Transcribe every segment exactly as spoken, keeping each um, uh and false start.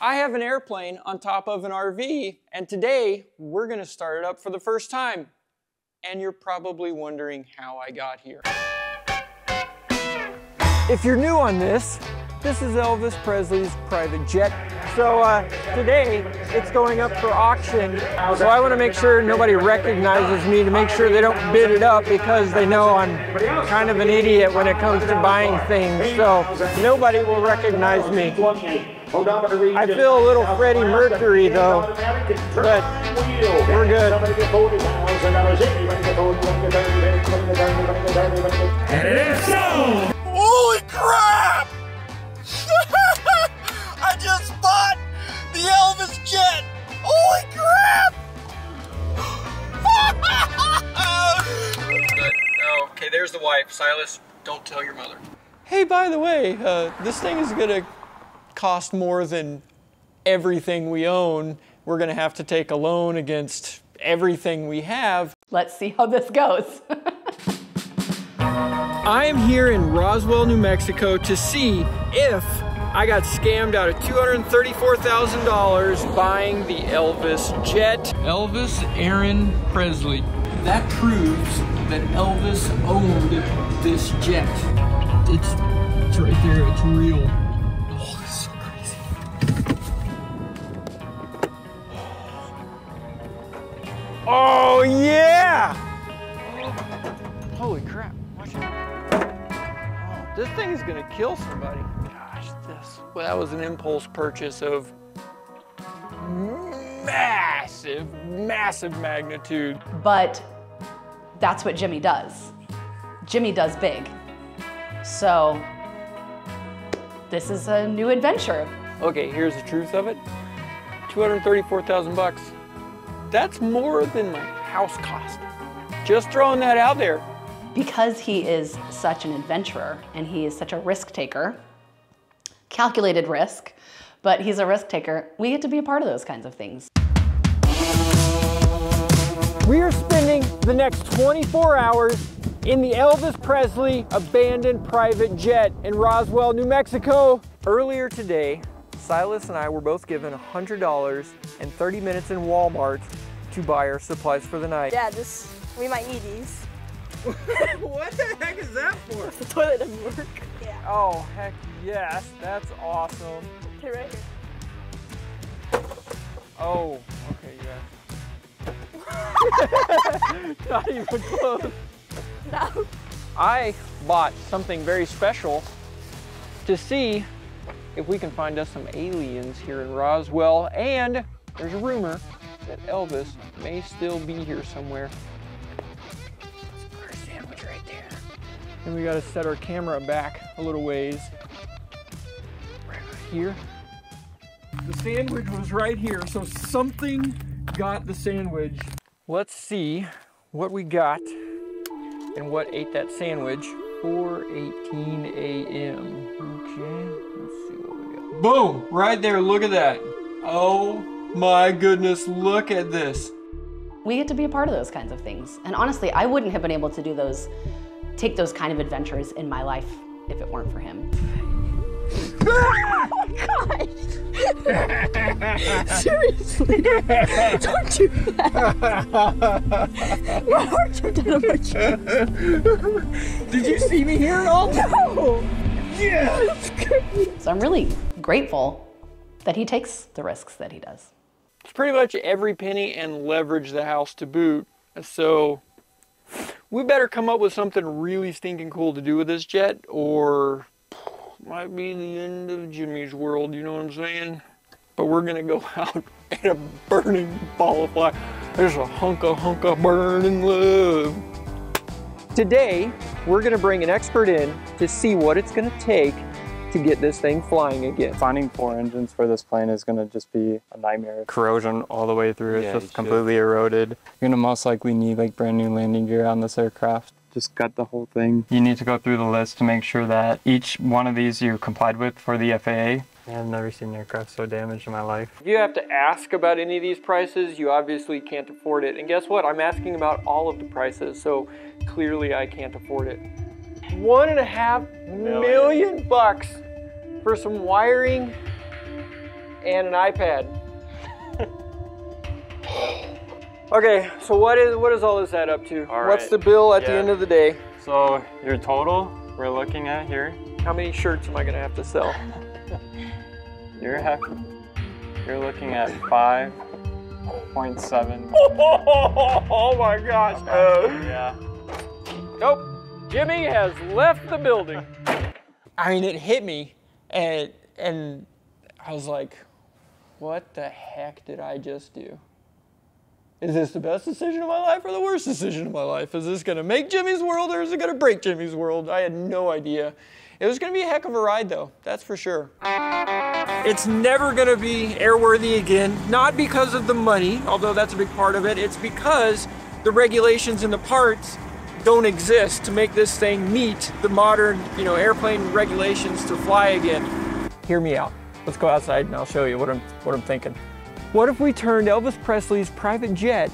I have an airplane on top of an R V, and today we're gonna start it up for the first time. And you're probably wondering how I got here. If you're new on this, this is Elvis Presley's private jet. So uh, today, it's going up for auction. So I wanna make sure nobody recognizes me, to make sure they don't bid it up because they know I'm kind of an idiot when it comes to buying things. So nobody will recognize me. I feel a little Freddie Mercury though, but we're good. And it is so! Holy crap! I just bought the Elvis jet! Holy crap! Oh, okay, there's the wife. Silas, don't tell your mother. Hey, by the way, uh, this thing is gonna cost more than everything we own. We're gonna have to take a loan against everything we have. Let's see how this goes. I am here in Roswell, New Mexico to see if I got scammed out of two hundred thirty-four thousand dollars buying the Elvis jet. Elvis Aaron Presley. That proves that Elvis owned this jet. It's, it's right there, it's real. Oh, yeah! Holy crap, watch out. Oh, this thing is gonna kill somebody. Gosh, this, well, that was an impulse purchase of massive, massive magnitude. But that's what Jimmy does. Jimmy does big. So, this is a new adventure. Okay, here's the truth of it. two hundred thirty-four thousand bucks. That's more than my house cost. Just throwing that out there. Because he is such an adventurer and he is such a risk taker, calculated risk, but he's a risk taker, we get to be a part of those kinds of things. We are spending the next twenty-four hours in the Elvis Presley abandoned private jet in Roswell, New Mexico. Earlier today, Silas and I were both given one hundred dollars and thirty minutes in Walmart to buy our supplies for the night. Dad, this, we might need these. What the heck is that for? The toilet doesn't work. Yeah. Oh, heck yes, that's awesome. Okay, right here. Oh, okay, yeah. Not even close. No. I bought something very special to see if we can find us some aliens here in Roswell, and there's a rumor that Elvis may still be here somewhere. That's a burger sandwich right there. And we gotta set our camera back a little ways. Right, right here. The sandwich was right here, so something got the sandwich. Let's see what we got and what ate that sandwich. four eighteen a m Okay, let's see what we got. Boom! Right there, look at that. Oh my goodness, look at this. We get to be a part of those kinds of things. And honestly, I wouldn't have been able to do those, take those kind of adventures in my life if it weren't for him. Oh my gosh! Seriously, don't do that. My heart jumped out of my chest. Did you see me here at all? No. Yes. So I'm really grateful that he takes the risks that he does. It's pretty much every penny and leverage the house to boot. So we better come up with something really stinking cool to do with this jet, or might be the end of Jimmy's world, you know what I'm saying? But we're gonna go out in a burning ball of fire. There's a hunk of hunk of burning love. Today, we're gonna bring an expert in to see what it's gonna take to get this thing flying again. Finding four engines for this plane is gonna just be a nightmare. Corrosion all the way through, it's yeah, just completely should. eroded. You're gonna most likely need like brand new landing gear on this aircraft. Just got the whole thing. You need to go through the list to make sure that each one of these you complied with for the F A A. I've never seen an aircraft so damaged in my life. If you have to ask about any of these prices, you obviously can't afford it. And guess what? I'm asking about all of the prices, so clearly I can't afford it. One and a half million bucks for some wiring and an iPad. Okay, so what is what is all this add up to? All right. What's the bill at yeah. the end of the day? So your total we're looking at here. How many shirts am I gonna have to sell? You're have, you're looking at five point seven. Oh, oh my gosh! Okay. Uh, yeah. Nope. Jimmy has left the building. I mean, it hit me, and and I was like, what the heck did I just do? Is this the best decision of my life or the worst decision of my life? Is this gonna make Jimmy's world or is it gonna break Jimmy's world? I had no idea. It was gonna be a heck of a ride though, that's for sure. It's never gonna be airworthy again, not because of the money, although that's a big part of it, it's because the regulations and the parts don't exist to make this thing meet the modern, you know, airplane regulations to fly again. Hear me out. Let's go outside and I'll show you what I'm, what I'm thinking. What if we turned Elvis Presley's private jet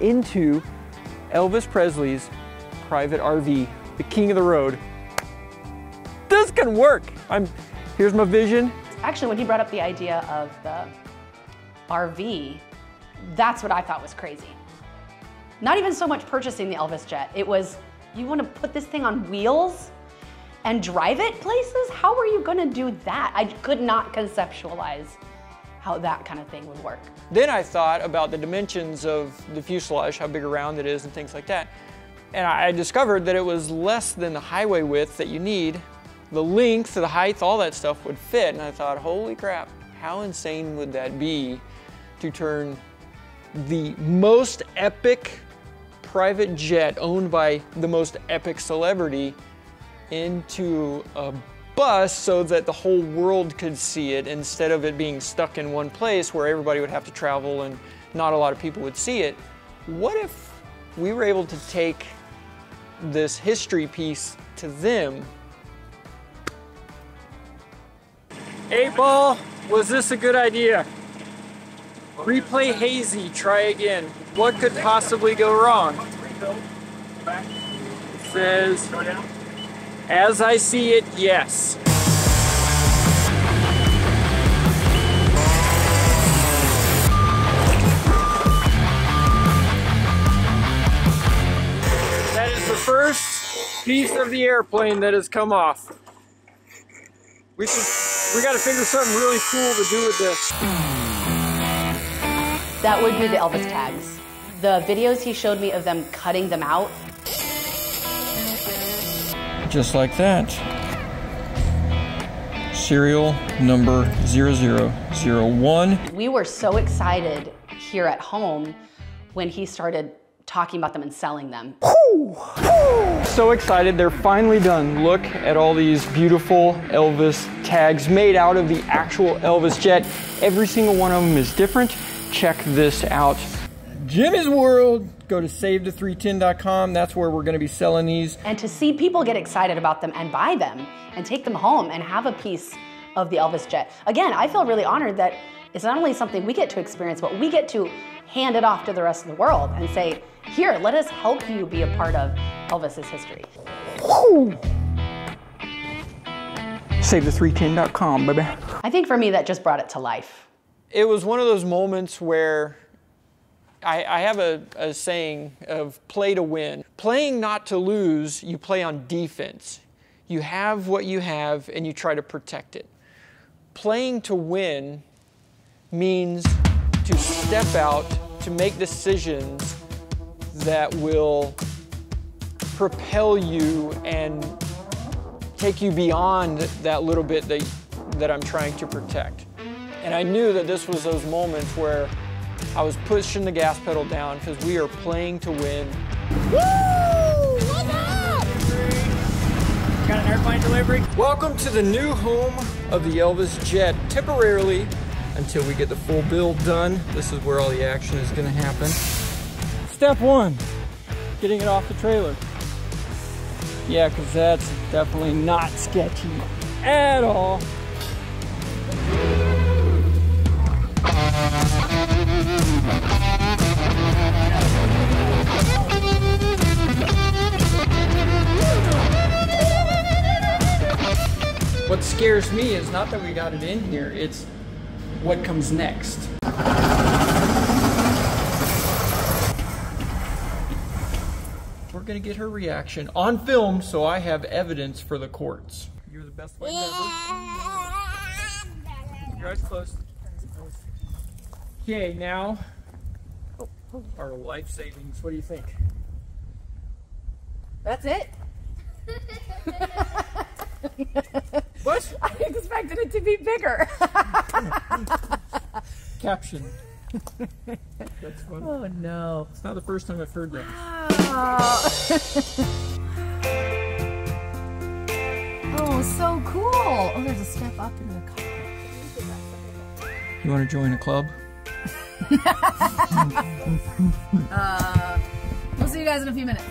into Elvis Presley's private R V, the king of the road? This can work. I'm, here's my vision. Actually, when he brought up the idea of the R V, that's what I thought was crazy. Not even so much purchasing the Elvis jet. It was, you want to put this thing on wheels and drive it places? How are you going to do that? I could not conceptualize how that kind of thing would work. Then I thought about the dimensions of the fuselage, how big around it is and things like that. And I discovered that it was less than the highway width that you need. The length, the height, all that stuff would fit. And I thought, holy crap, how insane would that be to turn the most epic private jet owned by the most epic celebrity into a bus so that the whole world could see it instead of it being stuck in one place where everybody would have to travel and not a lot of people would see it. What if we were able to take this history piece to them? Eight ball, was this a good idea? Replay hazy, try again. What could possibly go wrong? It says, as I see it, yes. That is the first piece of the airplane that has come off. We should, we gotta figure something really cool to do with this. That would be the Elvis tags. The videos he showed me of them cutting them out. Just like that. Serial number zero zero zero one. We were so excited here at home when he started talking about them and selling them. Woo! Woo! So excited, they're finally done. Look at all these beautiful Elvis tags made out of the actual Elvis jet. Every single one of them is different. Check this out. Jimmy's world. Go to Save The three ten dot com. That's where we're going to be selling these. And to see people get excited about them and buy them and take them home and have a piece of the Elvis jet. Again, I feel really honored that it's not only something we get to experience, but we get to hand it off to the rest of the world and say, here, let us help you be a part of Elvis's history. Save The three ten dot com, baby. I think for me, that just brought it to life. It was one of those moments where I, I have a, a saying of play to win. Playing not to lose, you play on defense. You have what you have and you try to protect it. Playing to win means to step out, to make decisions that will propel you and take you beyond that little bit that, that I'm trying to protect. And I knew that this was those moments where I was pushing the gas pedal down because we are playing to win. Woo! Look out! Got an airplane delivery. Welcome to the new home of the Elvis jet, temporarily until we get the full build done. This is where all the action is going to happen. Step one, getting it off the trailer. Yeah, because that's definitely not sketchy at all. What scares me is not that we got it in here, it's what comes next. We're gonna get her reaction on film, so I have evidence for the courts. You're the best wife ever. Your eyes closed. Okay, now our life savings. What do you think? That's it. What? I expected it to be bigger. Caption. That's funny. Oh no. It's not the first time I've heard that. Wow. Oh, so cool. Oh, there's a step up in the car. You want to join a club? uh, we'll see you guys in a few minutes.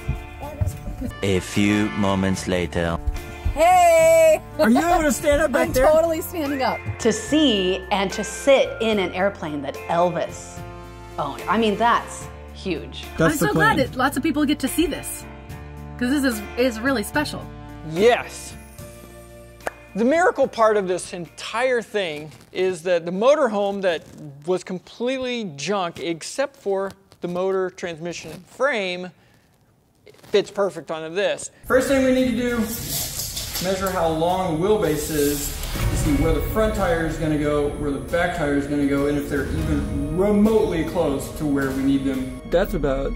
A few moments later. Hey! Are you able to stand up back I'm there? I'm totally standing up. To see and to sit in an airplane that Elvis owned. I mean, that's huge. That's I'm so plane. glad that lots of people get to see this. Because this is, is really special. Yes. The miracle part of this entire thing is that the motorhome that was completely junk, except for the motor, transmission, and frame, fits perfect onto this. First thing we need to do, measure how long the wheelbase is to see where the front tire is going to go, where the back tire is going to go, and if they're even remotely close to where we need them. That's about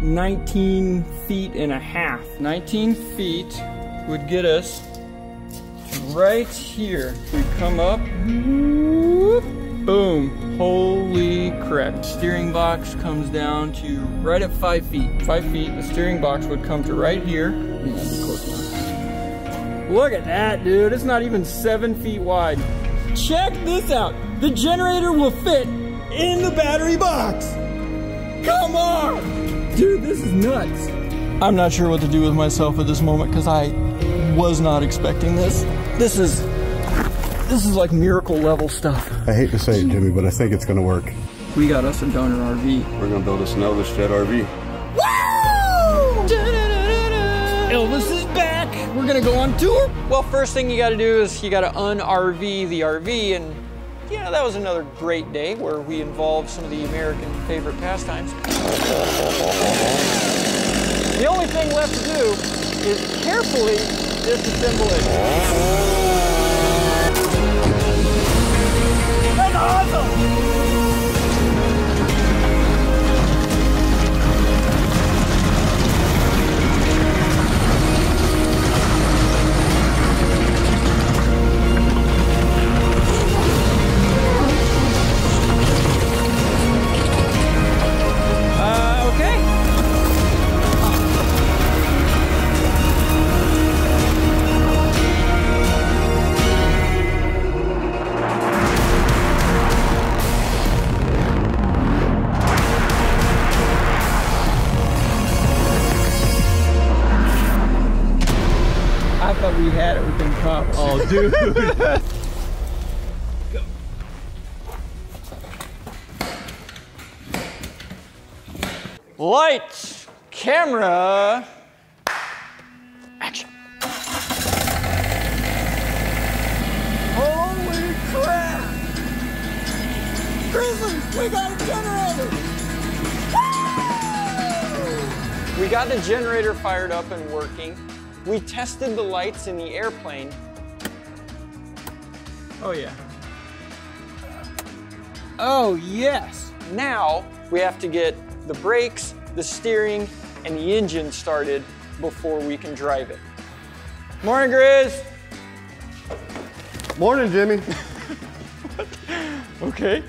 nineteen feet and a half. nineteen feet would get us to right here. We come up, whoop, boom, holy crap. Steering box comes down to right at five feet. Five feet, the steering box would come to right here. And of course, look at that, dude. It's not even seven feet wide. Check this out. The generator will fit in the battery box. Come on. Dude, this is nuts. I'm not sure what to do with myself at this moment because I was not expecting this. This is, this is like miracle level stuff. I hate to say it, Jimmy, but I think it's going to work. We got us a donor R V. We're going to build us an Elvis Jet R V. Woo! Elvis is back. We're gonna go on tour. Well, first thing you gotta do is you gotta un-R V the R V, and you know, that was another great day where we involved some of the American favorite pastimes. The only thing left to do is carefully disassemble it. That's awesome! Oh, dude. Go. Lights, camera, action. Holy crap! Grizzly, we got a generator! Woo! We got the generator fired up and working. We tested the lights in the airplane. Oh yeah. Oh yes. Now we have to get the brakes, the steering, and the engine started before we can drive it. Morning, Grizz. Morning, Jimmy. Okay.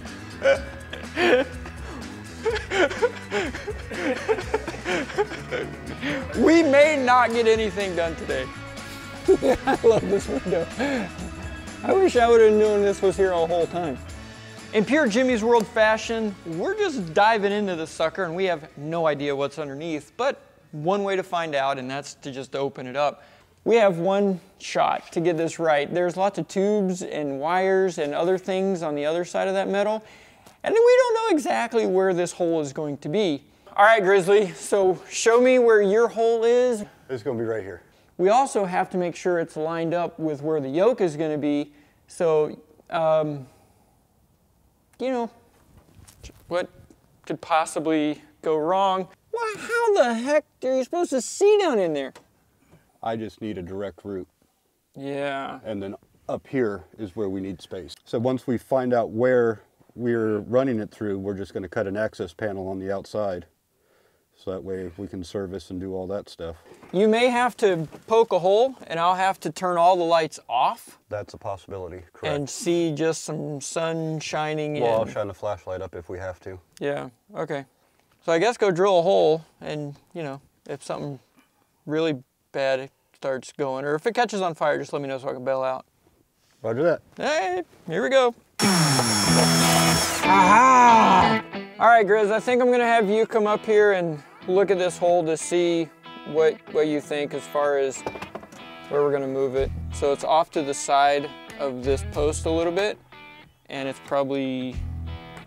We may not get anything done today. I love this window. I wish I would have known this was here all the whole time. In pure Jimmy's World fashion, we're just diving into this sucker and we have no idea what's underneath, but one way to find out, and that's to just open it up. We have one shot to get this right. There's lots of tubes and wires and other things on the other side of that metal, and we don't know exactly where this hole is going to be. All right, Grizzly, so show me where your hole is. It's gonna be right here. We also have to make sure it's lined up with where the yoke is going to be. So, um, you know, what could possibly go wrong? Why, how the heck are you supposed to see down in there? I just need a direct route. Yeah. And then up here is where we need space. So once we find out where we're running it through, we're just going to cut an access panel on the outside. So that way we can service and do all that stuff. You may have to poke a hole and I'll have to turn all the lights off. That's a possibility, correct. And see just some sun shining in. Well, I'll shine a flashlight up if we have to. Yeah, okay. So I guess go drill a hole and, you know, if something really bad starts going, or if it catches on fire, just let me know so I can bail out. Roger that. Hey, here we go. Aha! All right, Grizz, I think I'm gonna have you come up here and look at this hole to see what, what you think as far as where we're gonna move it. So it's off to the side of this post a little bit, and it's probably,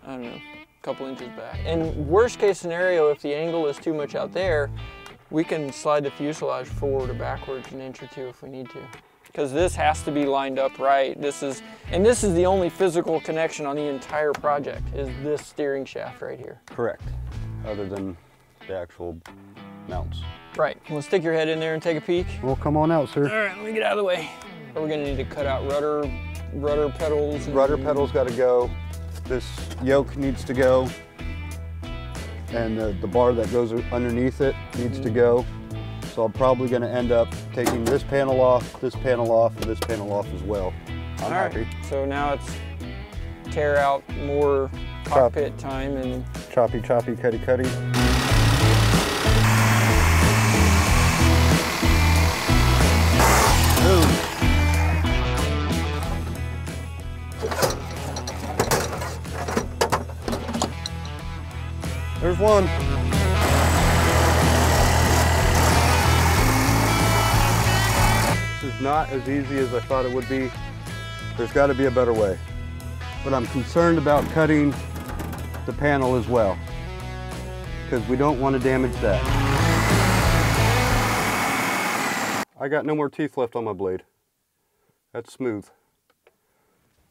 I don't know, a couple inches back. And worst case scenario, if the angle is too much out there, we can slide the fuselage forward or backwards an inch or two if we need to. Because this has to be lined up right. This is, and this is the only physical connection on the entire project, is this steering shaft right here. Correct, other than the actual mounts. Right, you want to stick your head in there and take a peek? Well, come on out, sir. All right, let me get out of the way. But we're gonna need to cut out rudder, rudder pedals. And rudder pedals gotta go. This yoke needs to go. And the, the bar that goes underneath it needs mm-hmm. to go. So I'm probably gonna end up taking this panel off, this panel off, and this panel off as well. I'm All happy. Right. So now it's tear out more cockpit Chop. time and... Choppy, choppy, cutty, cutty. Boom. There's one. Not as easy as I thought it would be. There's got to be a better way. But I'm concerned about cutting the panel as well, because we don't want to damage that. I got no more teeth left on my blade. That's smooth.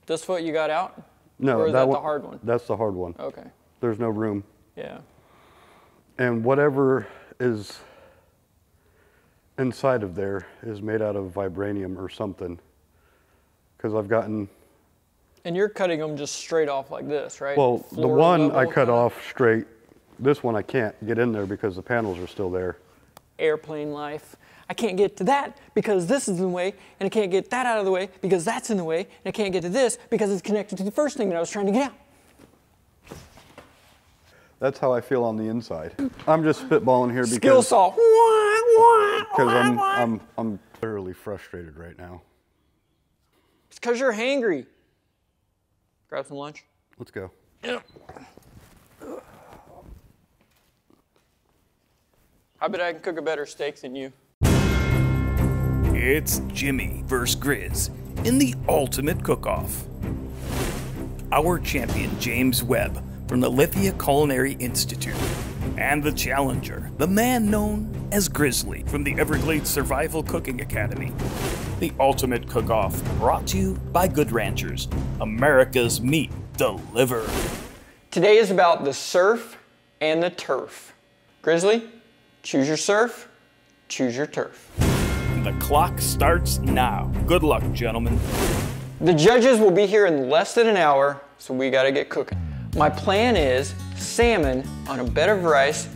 This foot you got out? No, or is that, that one, the hard one? That's the hard one. Okay. There's no room. Yeah. And whatever is inside of there is made out of vibranium or something, because I've gotten... And you're cutting them just straight off like this, right? Well, Floor the one I cut off straight. This one I can't get in there because the panels are still there. Airplane life. I can't get to that because this is in the way, and I can't get that out of the way because that's in the way, and I can't get to this because it's connected to the first thing that I was trying to get out. That's how I feel on the inside. I'm just spitballing here because... Skill saw. Because I'm, I'm, I'm thoroughly frustrated right now. It's because you're hangry. Grab some lunch. Let's go. I bet I can cook a better steak than you. It's Jimmy versus Grizz in the ultimate cook-off. Our champion, James Webb, from the Lithia Culinary Institute. And the challenger, the man known as Grizzly from the Everglades Survival Cooking Academy. The ultimate cook-off brought to you by Good Ranchers, America's meat delivered. Today is about the surf and the turf. Grizzly, choose your surf, choose your turf. The clock starts now. Good luck, gentlemen. The judges will be here in less than an hour, so we gotta get cooking. My plan is salmon on a bed of rice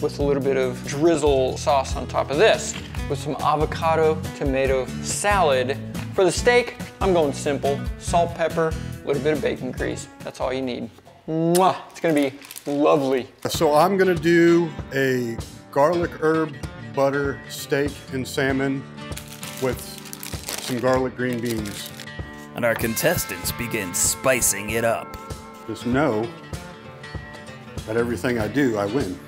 with a little bit of drizzle sauce on top of this, with some avocado tomato salad. For the steak, I'm going simple. Salt, pepper, a little bit of bacon grease. That's all you need. Mwah! It's gonna be lovely. So I'm gonna do a garlic herb butter steak and salmon with some garlic green beans. And our contestants begin spicing it up. Just know that everything I do, I win.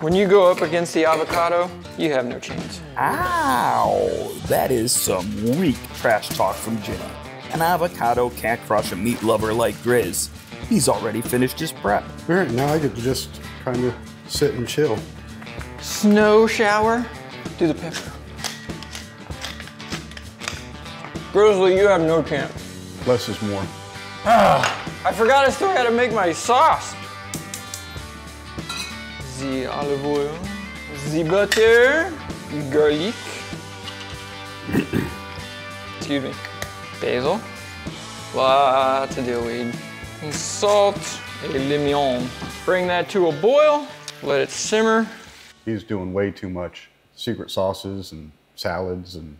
When you go up against the avocado, you have no chance. Ow, that is some weak trash talk from Jimmy. An avocado can't crush a meat lover like Grizz. He's already finished his prep. All right, now I get to just kind of sit and chill. Snow shower, do the pepper. Grizzly, you have no chance. Less is more. Ah. I forgot I still gotta make my sauce. The olive oil, the butter, garlic, excuse me, basil, lots of dill weed, and salt, a lemon. Bring that to a boil, let it simmer. He's doing way too much secret sauces and salads and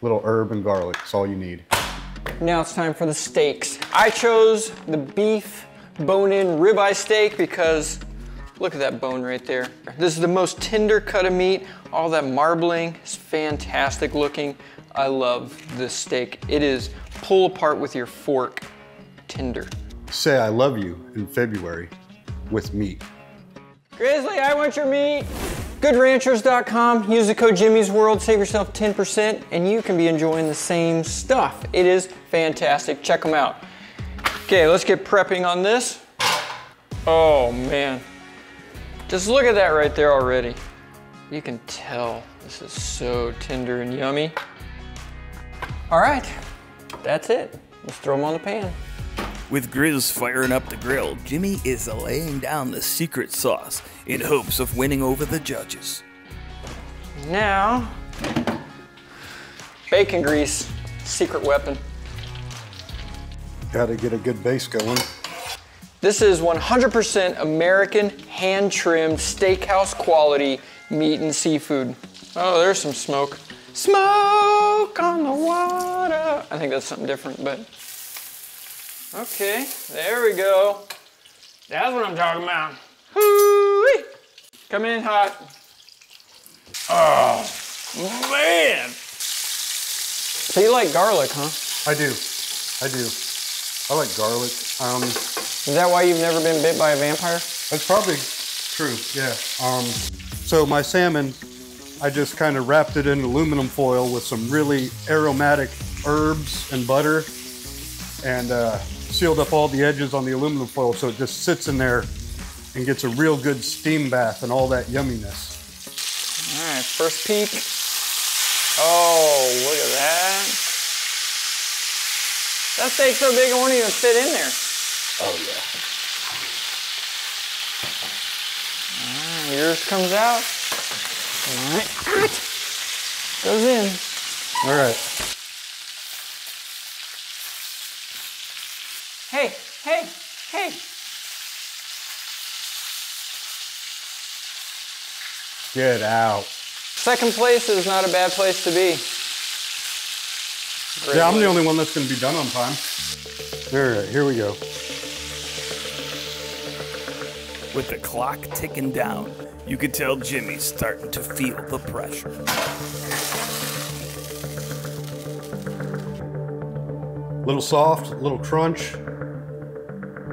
little herb and garlic, that's all you need. Now it's time for the steaks. I chose the beef bone-in ribeye steak because look at that bone right there. This is the most tender cut of meat. All that marbling is fantastic looking. I love this steak. It is pull apart with your fork, tender. Say I love you in February with meat. Grizzly, I want your meat. Good Ranchers dot com, use the code Jimmy's World, save yourself ten percent, and you can be enjoying the same stuff. It is fantastic, check them out. Okay, let's get prepping on this. Oh man, just look at that right there already. You can tell this is so tender and yummy. All right, that's it. Let's throw them on the pan. With Grizz firing up the grill, Jimmy is laying down the secret sauce in hopes of winning over the judges. Now, bacon grease, secret weapon. Gotta get a good base going. This is one hundred percent American hand-trimmed steakhouse quality meat and seafood. Oh, there's some smoke. Smoke on the water. I think that's something different, but. Okay, there we go. That's what I'm talking about. Hoo-wee. Come in hot. Oh, man. So you like garlic, huh? I do, I do. I like garlic. Um, Is that why you've never been bit by a vampire? That's probably true, yeah. Um, so my salmon, I just kind of wrapped it in aluminum foil with some really aromatic herbs and butter and uh, sealed up all the edges on the aluminum foil so it just sits in there and gets a real good steam bath and all that yumminess. All right, first peek. Oh, look at that. That steak's so big it won't even fit in there. Oh yeah. All right, yours comes out. All right, goes in. All right. Hey, hey, hey. Get out. Second place is not a bad place to be. Great. Yeah, I'm the only one that's gonna be done on time. There, here we go. With the clock ticking down, you can tell Jimmy's starting to feel the pressure. Little soft, little crunch.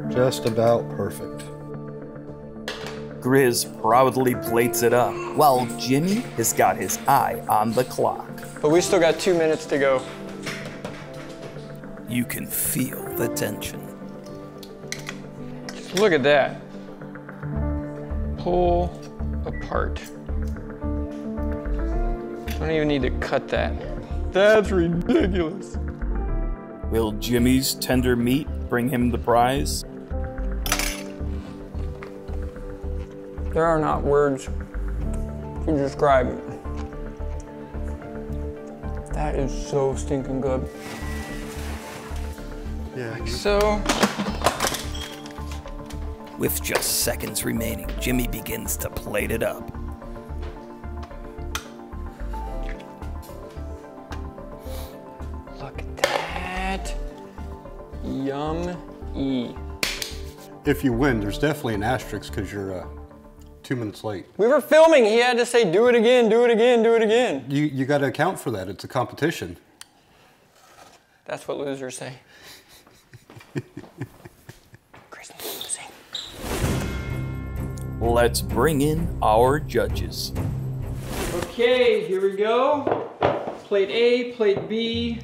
Just about perfect. Grizz proudly plates it up while Jimmy has got his eye on the clock. But we still got two minutes to go. You can feel the tension. Look at that. Pull apart. I don't even need to cut that. That's ridiculous. Will Jimmy's tender meat bring him the prize? There are not words to describe it. That is so stinking good. Yeah. Like so. With just seconds remaining, Jimmy begins to plate it up. Look at that. Yum-y. If you win, there's definitely an asterisk because you're uh, two minutes late. We were filming. He had to say, do it again, do it again, do it again. You, you got to account for that. It's a competition. That's what losers say. Kristen's losing. Let's bring in our judges. Okay, here we go. Plate A, plate B.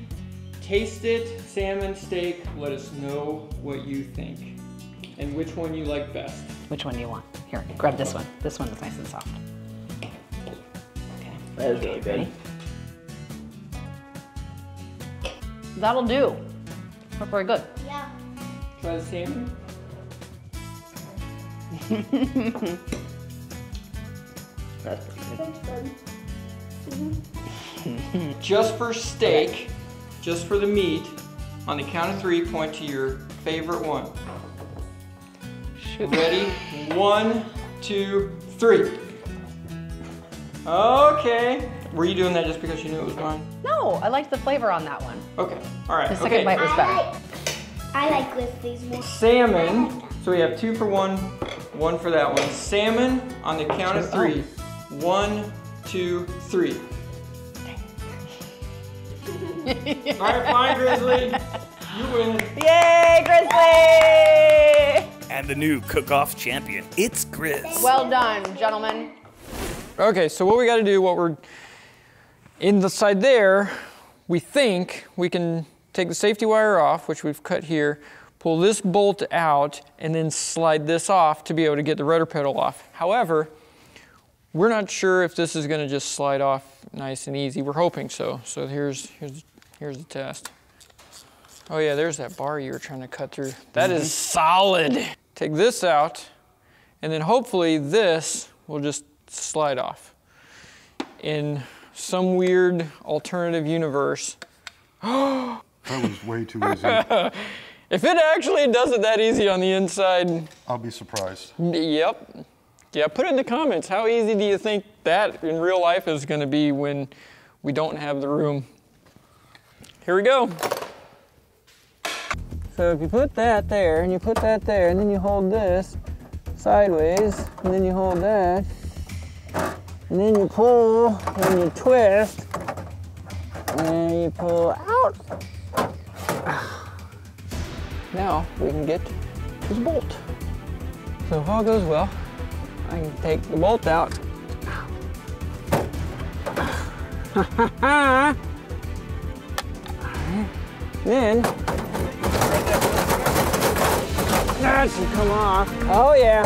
Taste it, salmon, steak, let us know what you think. And which one you like best. Which one do you want? Here, grab this one. This one is nice and soft. Okay. That is really good. That'll do. Hope we're good. Yeah. Roast salmon. That's mm-hmm. Just for steak, okay. Just for the meat, on the count of three, point to your favorite one. Should Ready? One, two, three. Okay. Were you doing that just because you knew it was mine? No, I liked the flavor on that one. Okay, all right. The second okay. bite was better. I like, I like Grizzly's more. Salmon, so we have two for one, one for that one. Salmon on the count of three. One, two, three. All right, fine, Grizzly. You win. Yay, Grizzly! And the new cook-off champion, it's Grizz. Well done, gentlemen. Okay, so what we gotta do, what we're, inside there, we think we can take the safety wire off, which we've cut here, pull this bolt out, and then slide this off to be able to get the rudder pedal off. However, we're not sure if this is gonna just slide off nice and easy. We're hoping so. So here's, here's, here's the test. Oh yeah, there's that bar you were trying to cut through. That mm-hmm. is solid. Take this out, and then hopefully this will just slide off. In some weird alternative universe. That was way too easy. If it actually does it that easy on the inside. I'll be surprised. Yep. Yeah, put in the comments, how easy do you think that in real life is gonna be when we don't have the room? Here we go. So if you put that there, and you put that there, and then you hold this sideways, and then you hold that, and then you pull, and you twist, and you pull out. Now we can get this bolt. So if all goes well, I can take the bolt out. Then, that should come off. Oh yeah.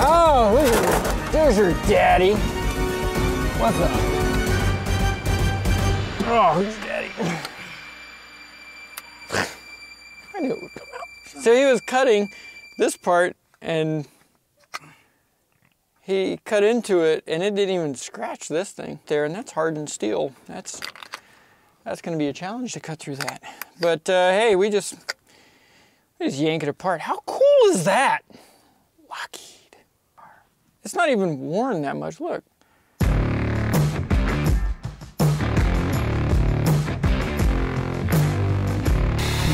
Oh, look at this. There's your daddy. What's up? Oh, who's daddy? I knew it would come out. So he was cutting this part and he cut into it and it didn't even scratch this thing there, and that's hardened steel. That's that's gonna be a challenge to cut through that. But uh, hey, we just, we just yank it apart. How cool is that? Lockheed. It's not even worn that much, look.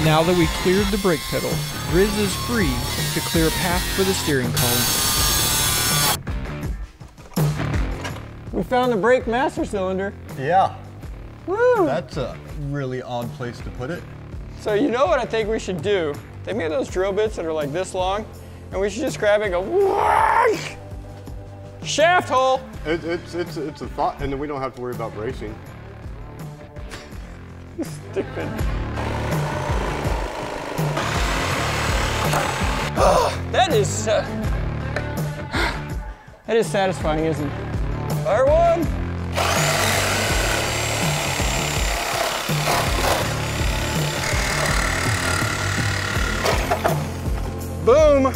Now that we cleared the brake pedal, Grizz is free to clear a path for the steering column. We found the brake master cylinder. Yeah. Woo! That's a really odd place to put it. So you know what I think we should do? They made those drill bits that are like this long, and we should just grab it and go, whoosh! Shaft hole. It, it's it's it's a thought, and then we don't have to worry about bracing. Stupid. Oh, that is uh, that is satisfying, isn't it? Fire one. Boom.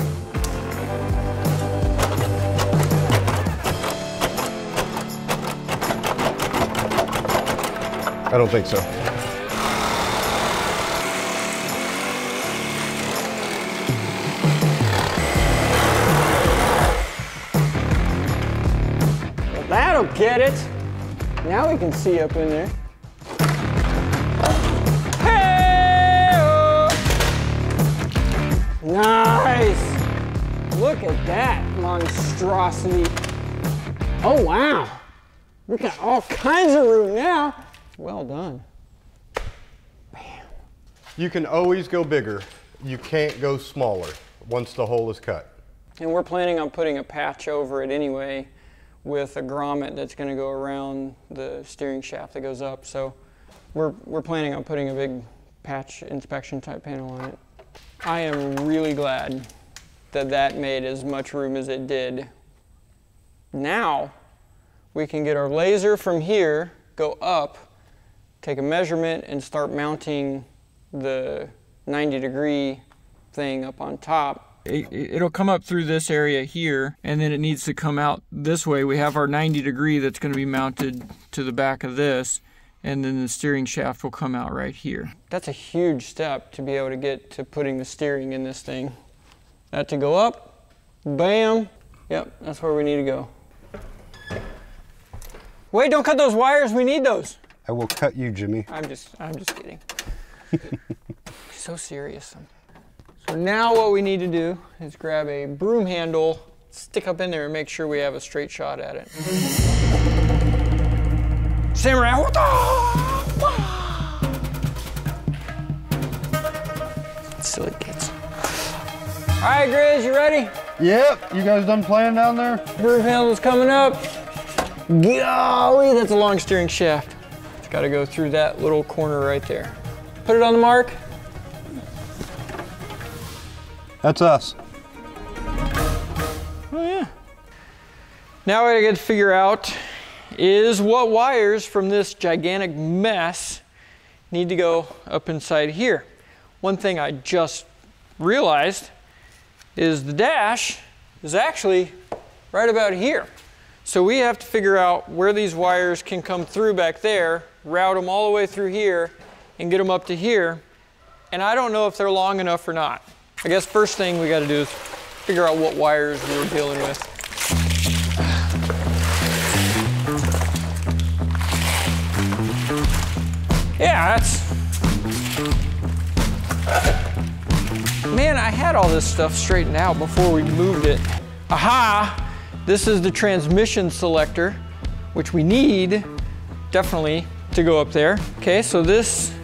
I don't think so. Well, that'll get it. Now we can see up in there. Hey-oh! Nice. Look at that monstrosity. Oh, wow. We got all kinds of room now. Well done. Bam. You can always go bigger. You can't go smaller once the hole is cut. And we're planning on putting a patch over it anyway with a grommet that's going to go around the steering shaft that goes up. So we're, we're planning on putting a big patch inspection type panel on it. I am really glad that that made as much room as it did. Now we can get our laser from here, go up, take a measurement and start mounting the ninety degree thing up on top. It, it'll come up through this area here, and then it needs to come out this way. We have our ninety degree that's going to be mounted to the back of this, and then the steering shaft will come out right here. That's a huge step to be able to get to putting the steering in this thing. That to go up, bam, yep, that's where we need to go. Wait, don't cut those wires, we need those. I will cut you, Jimmy. I'm just, I'm just kidding. So serious. So now what we need to do is grab a broom handle, stick up in there and make sure we have a straight shot at it. Samurai! Silly kids. All right, Grizz, you ready? Yep. You guys done playing down there? Broom handle's coming up. Golly, that's a long steering shaft. It's got to go through that little corner right there. Put it on the mark. That's us. Oh yeah. Now what I got to figure out is what wires from this gigantic mess need to go up inside here. One thing I just realized is the dash is actually right about here. So we have to figure out where these wires can come through back there, route them all the way through here, and get them up to here. And I don't know if they're long enough or not. I guess first thing we got to do is figure out what wires we were dealing with. Yeah, that's... Man, I had all this stuff straightened out before we moved it. Aha! This is the transmission selector, which we need, definitely, to go up there. Okay, so this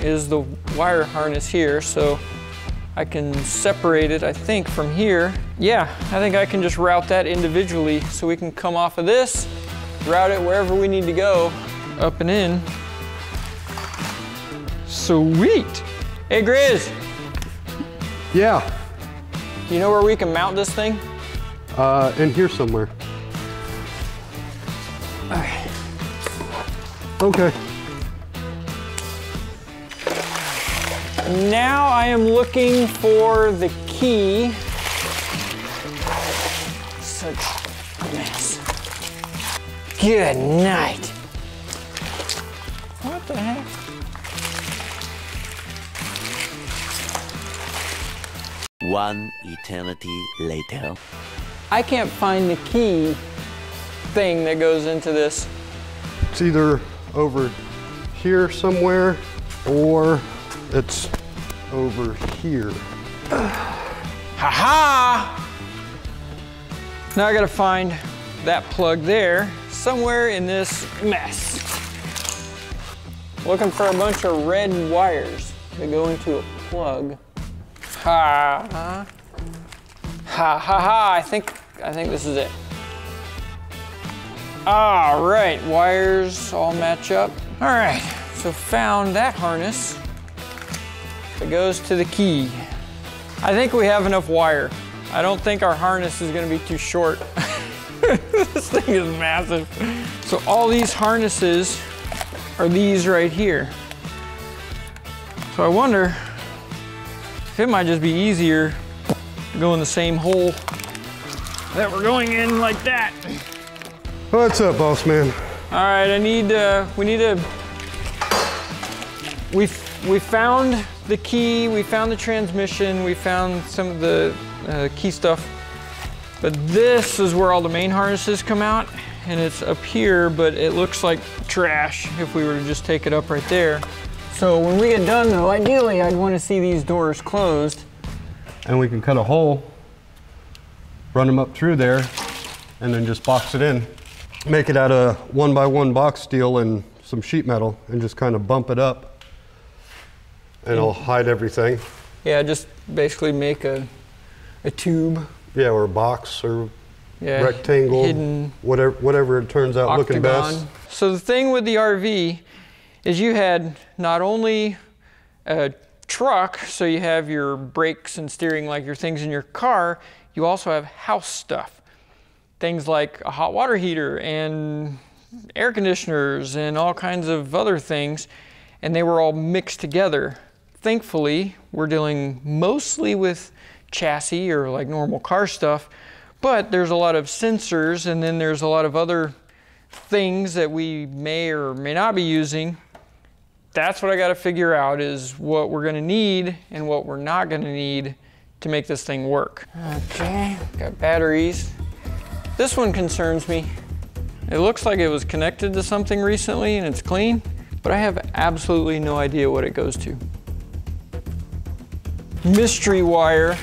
is the wire harness here, so I can separate it, I think, from here. Yeah, I think I can just route that individually so we can come off of this, route it wherever we need to go, up and in. Sweet. Hey, Grizz. Yeah. You know where we can mount this thing? Uh, in here somewhere. All right. Okay. Now I am looking for the key. Such a mess. Good night. What the heck? One eternity later. I can't find the key thing that goes into this. It's either over here somewhere or it's over here. Ha-ha! Now I gotta find that plug there, somewhere in this mess. Looking for a bunch of red wires that go into a plug. Ha-ha. Ha-ha-ha, I think, I think this is it. All right, wires all match up. All right, so found that harness. It goes to the key. I think we have enough wire. I don't think our harness is gonna be too short. This thing is massive. So all these harnesses are these right here. So I wonder if it might just be easier to go in the same hole that we're going in like that. What's up, boss man? All right, I need, uh, we need to, we, we found the key, we found the transmission, we found some of the uh, key stuff. But this is where all the main harnesses come out, and it's up here, but it looks like trash if we were to just take it up right there. So when we get done though, ideally I'd want to see these doors closed. And we can cut a hole, run them up through there, and then just box it in. Make it out of one by one box steel and some sheet metal, and just kind of bump it up. And it'll hide everything. Yeah, just basically make a, a tube. Yeah, or a box or yeah, rectangle, hidden, whatever, whatever it turns out octagon. Looking best. So the thing with the R V is you had not only a truck, so you have your brakes and steering, like your things in your car, you also have house stuff. Things like a hot water heater and air conditioners and all kinds of other things, and they were all mixed together. thankfully, we're dealing mostly with chassis or like normal car stuff, but there's a lot of sensors, and then there's a lot of other things that we may or may not be using. That's what I got to figure out, is what we're going to need and what we're not going to need to make this thing work. Okay, got batteries. This one concerns me. It looks like it was connected to something recently and it's clean, but I have absolutely no idea what it goes to. Mystery wire.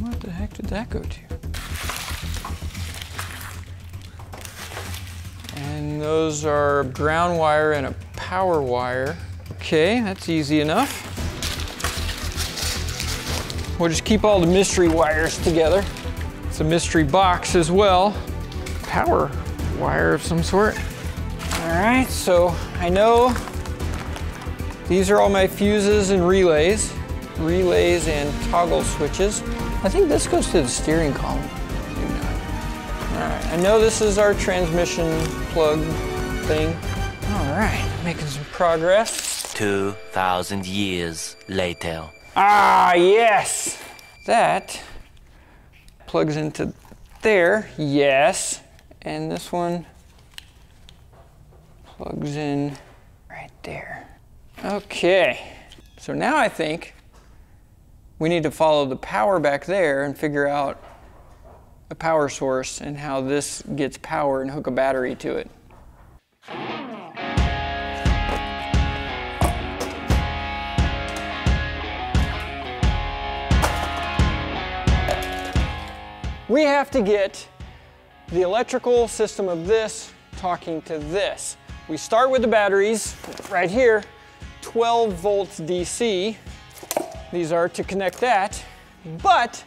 What the heck did that go to? And those are ground wire and a power wire. Okay, that's easy enough. We'll just keep all the mystery wires together. It's a mystery box as well. Power wire of some sort. All right, so I know these are all my fuses and relays. Relays and toggle switches. I think this goes to the steering column. Maybe not. All right, I know this is our transmission plug thing. All right, making some progress. two thousand years later. Ah, yes! That plugs into there, yes. And this one plugs in right there. Okay, so now I think we need to follow the power back there and figure out a power source and how this gets power and hook a battery to it. We have to get the electrical system of this talking to this. We start with the batteries right here, twelve volts D C. These are to connect that, but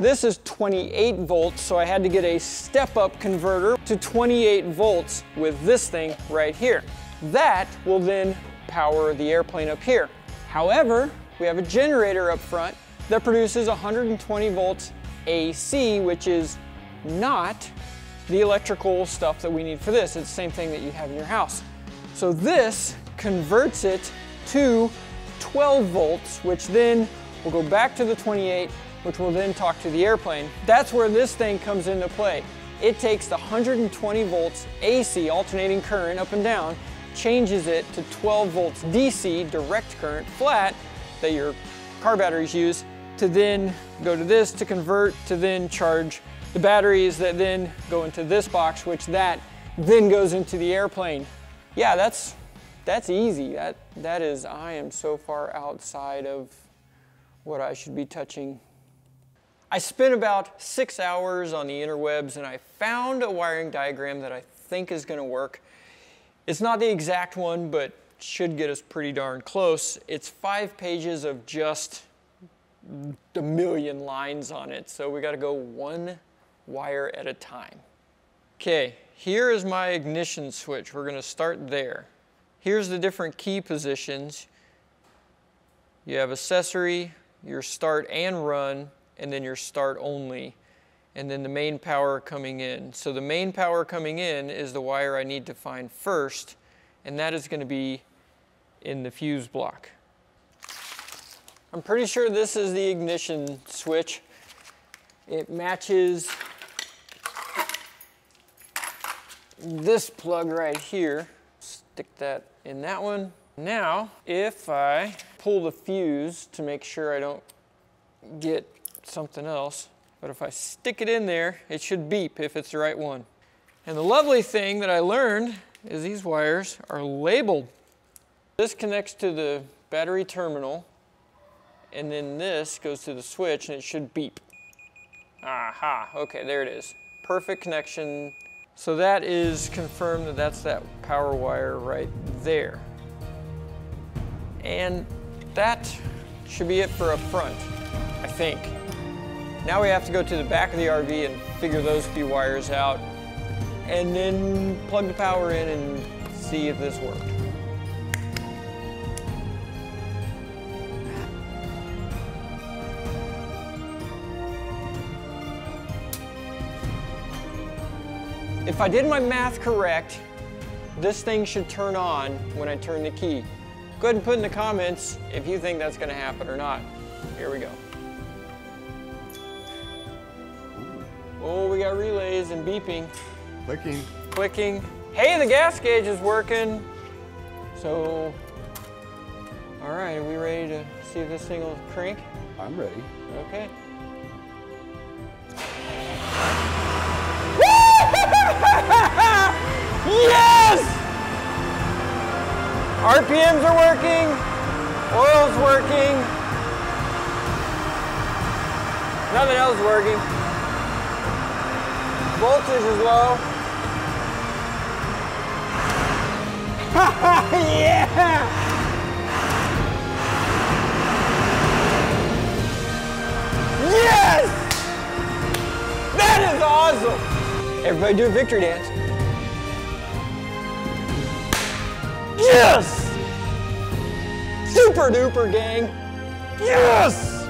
this is twenty-eight volts, so I had to get a step-up converter to twenty-eight volts with this thing right here. That will then power the airplane up here. However, we have a generator up front that produces one hundred twenty volts A C, which is not the electrical stuff that we need for this. It's the same thing that you have in your house. So this converts it to twelve volts, which then will go back to the twenty-eight, which will then talk to the airplane. That's where this thing comes into play. It takes the one hundred twenty volts A C, alternating current up and down, changes it to twelve volts D C, direct current, flat, that your car batteries use, to then go to this to convert, to then charge the batteries that then go into this box, which that then goes into the airplane. Yeah, that's that's easy. That that is, I am so far outside of what I should be touching. I spent about six hours on the interwebs and I found a wiring diagram that I think is gonna work. It's not the exact one, but should get us pretty darn close. It's five pages of just a million lines on it, so we got to go one wire at a time. Okay, here is my ignition switch. We're going to start there. Here's the different key positions. You have accessory, your start and run, and then your start only, and then the main power coming in. So the main power coming in is the wire I need to find first, and that is going to be in the fuse block. I'm pretty sure this is the ignition switch. It matches this plug right here. Stick that in that one. Now, if I pull the fuse to make sure I don't get something else, but if I stick it in there, it should beep if it's the right one. And the lovely thing that I learned is these wires are labeled. This connects to the battery terminal, and then this goes to the switch and it should beep. Aha, okay, there it is. Perfect connection. So that is confirmed that that's that power wire right there. And that should be it for up front, I think. Now we have to go to the back of the R V and figure those few wires out and then plug the power in and see if this worked. If I did my math correct, this thing should turn on when I turn the key. Go ahead and put in the comments if you think that's gonna happen or not. Here we go. Oh, we got relays and beeping. Clicking. Clicking. Hey, the gas gauge is working. So, all right, are we ready to see this thing will crank? I'm ready. Okay. Yes! R P Ms are working, oil's working, nothing else working. Voltage is low. Yeah! Yes! That is awesome! Everybody do a victory dance. Yes! Super duper gang! Yes!